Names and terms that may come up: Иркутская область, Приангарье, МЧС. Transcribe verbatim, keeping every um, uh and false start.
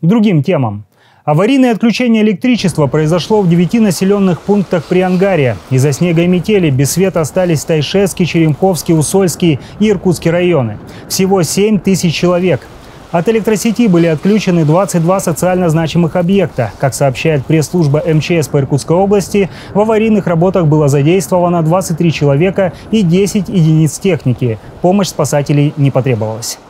К другим темам. Аварийное отключение электричества произошло в девяти населенных пунктах Приангарья. Из-за снега и метели без света остались Тайшетский, Черемховский, Усольский и Иркутский районы. Всего семь тысяч человек. От электросети были отключены двадцать два социально значимых объекта. Как сообщает пресс-служба МЧС по Иркутской области, в аварийных работах было задействовано двадцать три человека и десять единиц техники. Помощь спасателей не потребовалась.